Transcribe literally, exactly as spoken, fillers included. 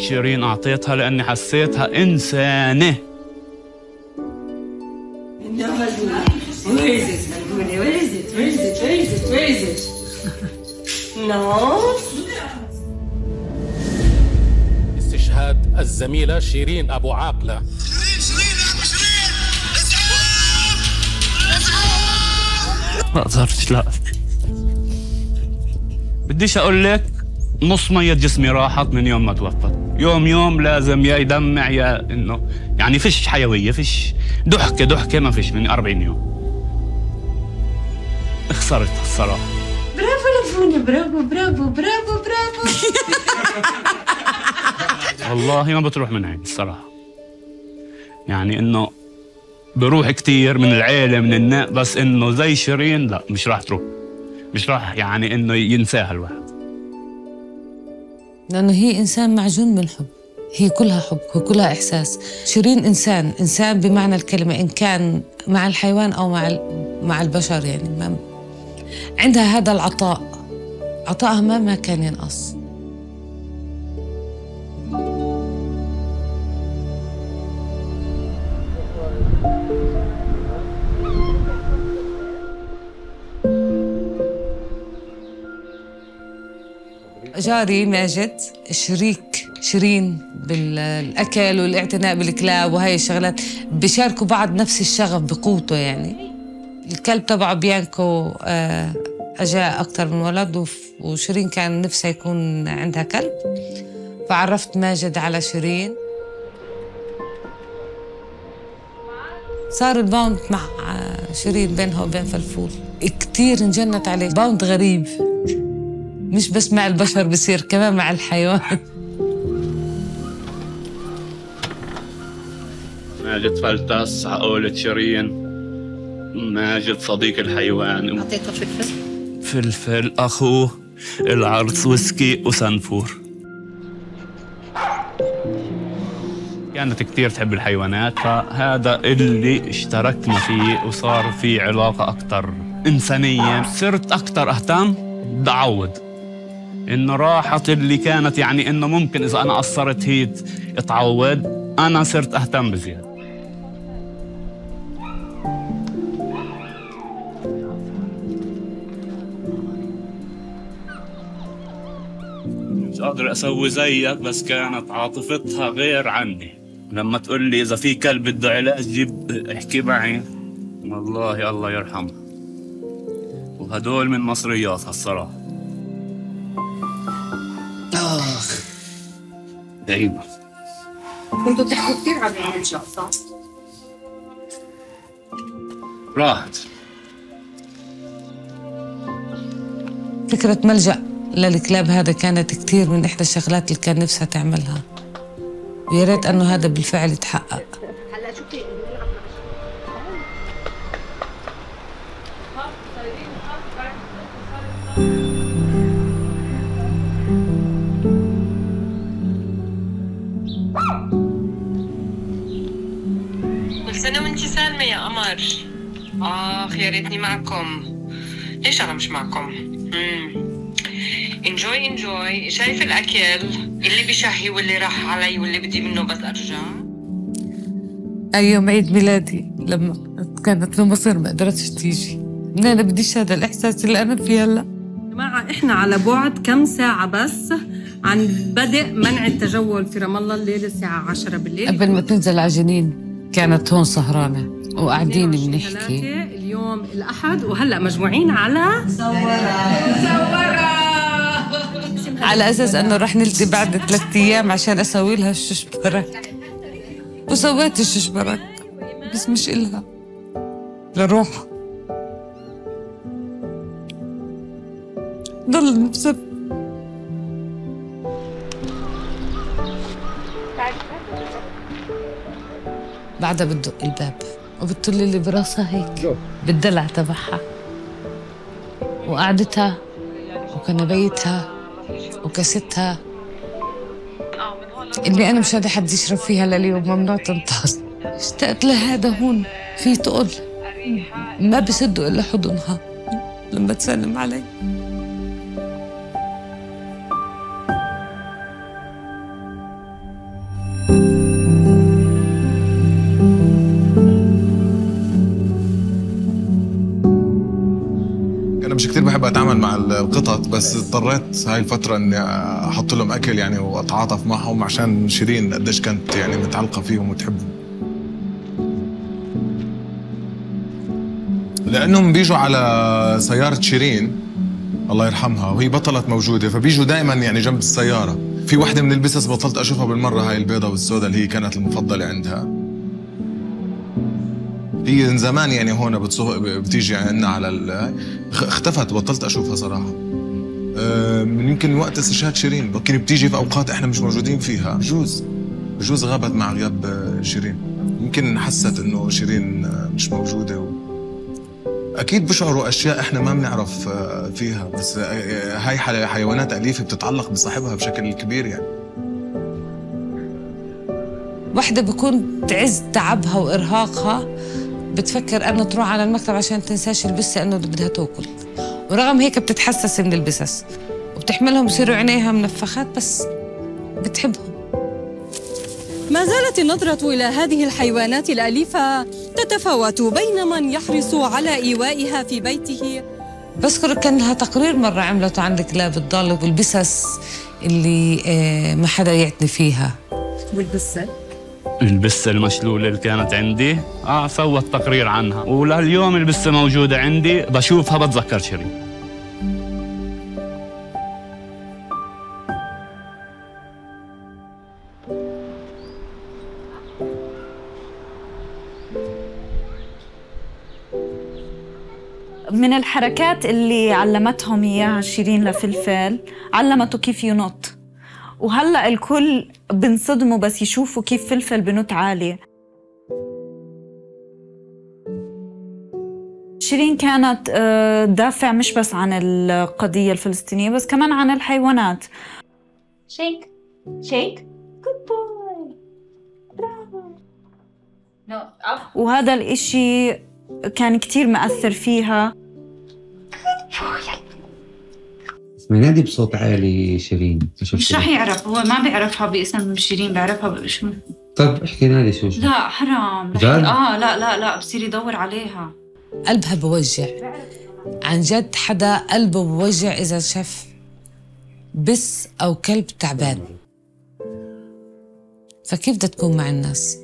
شيرين أعطيتها لأني حسيتها إنسانة. استشهاد الزميلة شيرين أبو عاقلة. ما قدرت، لا بديش اقول لك نص مية جسمي راحت من يوم ما توفت. يوم يوم لازم يا يدمع يا انه يعني فيش حيويه، فيش دحكه دحكه ما فيش من أربعين يوم. خسرتها الصراحه. برافو لفوني، برافو برافو برافو برافو. والله ما بتروح من عين الصراحه. يعني انه بروح كثير من العيله من الناس، بس انه زي شيرين لا مش راح تروح، مش راح يعني انه ينساها الواحد، لانه هي انسان معجون من الحب. هي كلها حب وكلها احساس. شيرين انسان، انسان بمعنى الكلمه، ان كان مع الحيوان او مع مع البشر. يعني ما عندها هذا العطاء، عطائها ما ما كان ينقص. جاري ماجد شريك شيرين بالاكل والاعتناء بالكلاب وهي الشغلات، بيشاركوا بعض نفس الشغف بقوته. يعني الكلب تبعه بيانكو اجا اكثر من ولد، وشيرين كان نفسها يكون عندها كلب، فعرفت ماجد على شيرين، صار الباوند مع شيرين بينها وبين فلفول. كثير انجنت عليه، باوند غريب مش بس مع البشر، بصير كمان مع الحيوان. ماجد فلتس عقولة شيرين. ماجد صديق الحيوان. أعطيته فلفل. فلفل أخوه العرس وسكي وسنفور. كانت كثير تحب الحيوانات، فهذا اللي اشتركنا فيه وصار في علاقة أكثر إنسانية. صرت أكثر أهتم بعوض إنه راحت اللي كانت، يعني إنه ممكن إذا أنا قصرت هي تعوض. أنا صرت أهتم بزيادة. مش قادر أسوي زيك، بس كانت عاطفتها غير عني. لما تقول لي إذا في كلب بده علاج جيب احكي معي، والله الله يرحمها. وهدول من مصرياتها الصراحة. آخ دايما كنتوا تحكوا كثير عن العمل شاء الله. راحت فكرة ملجأ للكلاب، هذا كانت كثير من إحدى الشغلات اللي كان نفسها تعملها، ويا ريت إنه هذا بالفعل يتحقق. هلا شو في سنة وانتي سالمة يا قمر. آخ يا ريتني معكم. ليش أنا مش معكم؟ امم انجوي انجوي. شايف الأكل اللي بشهي واللي راح علي واللي بدي منه بس أرجع. أيام عيد ميلادي لما كانت لمصر ما قدرتش تيجي. أنا بديش هذا الإحساس اللي أنا فيه هلا. يا جماعة إحنا على بعد كم ساعة بس عن بدء منع التجول في رام الله الليلة الساعة عشرة بالليل. قبل ما تنزل على جنين كانت هون سهرانة وقاعدين بنحكي. اليوم الأحد وهلأ مجموعين على مصورة على أساس أنه رح نلتقي بعد ثلاث أيام عشان أسوي لها الششبرك، وسويت الششبرك بس مش إلها، لروح ضل نفسها. بعدها بدق الباب وبتطل اللي براسها هيك بالدلع تبعها، وقعدتها وكنبيتها وكستها اللي انا مش راضي حد يشرب فيها لليوم، ممنوع تنطاس. اشتقت لهذا. هون في تقل ما بسدوا الا حضنها لما تسلم علي. كثير بحب اتعامل مع القطط، بس اضطريت هاي الفتره اني احط لهم اكل يعني واتعاطف معهم عشان شيرين قديش كانت يعني متعلقه فيهم وتحبهم. لانهم بيجوا على سياره شيرين الله يرحمها وهي بطلت موجوده، فبيجوا دائما يعني جنب السياره. في وحده من البسس بطلت اشوفها بالمره، هاي البيضه والسوداء اللي هي كانت المفضله عندها. هي من زمان يعني هون بتيجي عندنا على ال... اختفت، بطلت اشوفها صراحه. من يمكن وقت استشهاد شيرين، يمكن بتيجي في اوقات احنا مش موجودين فيها، بجوز بجوز غابت مع غياب شيرين. يمكن حست انه شيرين مش موجوده و... اكيد بشعروا اشياء احنا ما بنعرف فيها، بس هاي حيوانات اليفه بتتعلق بصاحبها بشكل كبير يعني. وحده بكون تعز تعبها وارهاقها بتفكر انه تروح على المكتب عشان تنساش البسه انه بدها تاكل، ورغم هيك بتتحسس من البسس وبتحملهم، بصيروا عينيها منفخات بس بتحبهم. ما زالت النظرة إلى هذه الحيوانات الأليفة تتفاوت بين من يحرص على إيوائها في بيته. بذكر كان لها تقرير مرة عملته عن الكلاب الضالة والبسس اللي ما حدا يعتني فيها. والبسة؟ البسة المشلولة اللي كانت عندي، آه سوت تقرير عنها، ولهاليوم البسة موجودة عندي، بشوفها بتذكر شيرين. من الحركات اللي علمتهم اياها شيرين لفلفل، علمته كيف ينط، وهلا الكل بنصدموا بس يشوفوا كيف فلفل بنط عالي. شيرين كانت دافع مش بس عن القضية الفلسطينية بس كمان عن الحيوانات. شيك شيك جود بوي برافو. وهذا الاشي كان كتير مأثر فيها. منادي بصوت عالي شيرين مش رح يعرف، هو ما بيعرفها باسم شيرين، بيعرفها باسم. طب احكي لنا شو؟ لا حرام اه لا لا لا بصير يدور عليها. قلبها بوجع عن جد، حدا قلبه بوجع اذا شاف بس او كلب تعبان، فكيف بدها تكون مع الناس؟